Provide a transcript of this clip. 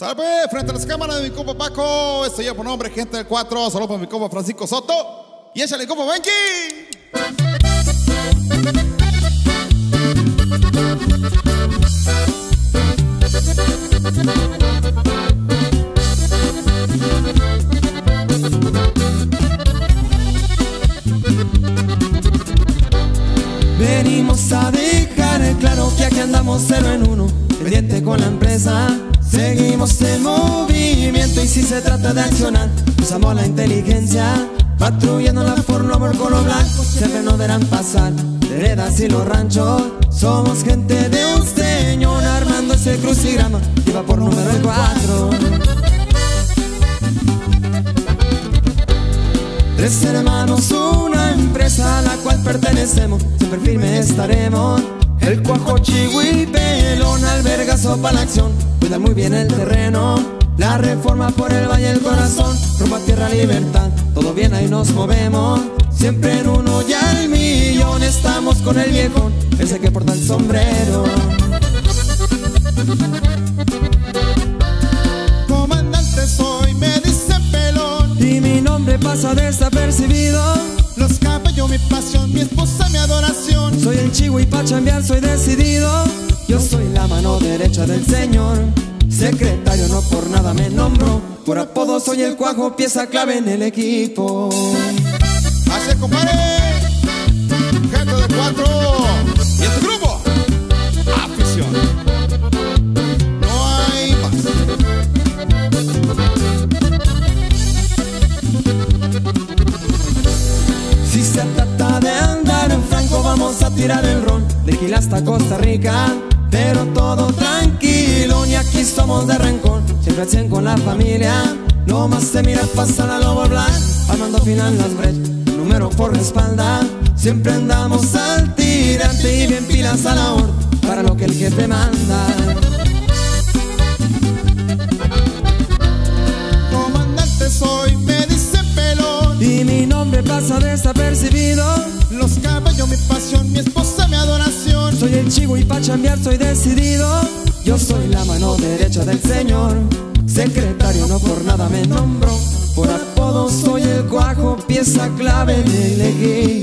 Salve, frente a las cámaras de mi compa Paco. Esto ya por nombre, Gente del 4. Saludos para mi compa Francisco Soto. Y échale, compa Benki. Venimos a dejar en claro que aquí andamos 0 en 1, pendiente con la empresa. Seguimos el movimiento y si se trata de accionar, usamos la inteligencia, patrullando la forma con los blancos, siempre nos verán pasar, veredas y los ranchos. Somos gente de un señor, armando ese crucigrama, y va por número 4. Tres hermanos, una empresa a la cual pertenecemos, siempre firme estaremos. El cuajo, chihui, pelón, alberga sopa la acción, cuida muy bien el terreno. La reforma por el valle, el corazón, rumbo a tierra, libertad, todo bien ahí nos movemos. Siempre en 1 y al millón, estamos con el viejo, ese que porta el sombrero. Comandante soy, me dicen pelón, y mi nombre pasa desapercibido. Los caballos, mi pasión, mi esposa, mi adoración. Soy el chivo y pa' chambear soy decidido. Yo soy la mano derecha del señor, secretario, no por nada me nombro, por apodo soy el cuajo, pieza clave en el equipo. Así es, compadre. Gente de 4 y este grupo Aficion. No hay más. Si se trata de andar en franco, vamos a tirar el ron de Gil hasta Costa Rica, pero todo tranquilo, y aquí somos de rencor, siempre al 100 con la familia. No más se mira pasar a lobo blanco, armando final las brechas, número por la espalda. Siempre andamos al tirante y bien pilas a la horda, para lo que el jefe manda. Comandante soy, me dicen pelón, y mi nombre pasa desapercibido. Los caballos, mi pasión, mi esposa, mi adoración. Soy el chivo y pa' chambear soy decidido. Yo soy la mano derecha del señor, secretario, no por nada me nombro, por apodo soy el cuajo, pieza clave en el equipo.